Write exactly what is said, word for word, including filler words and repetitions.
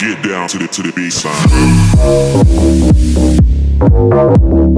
Get down to the to the baseline.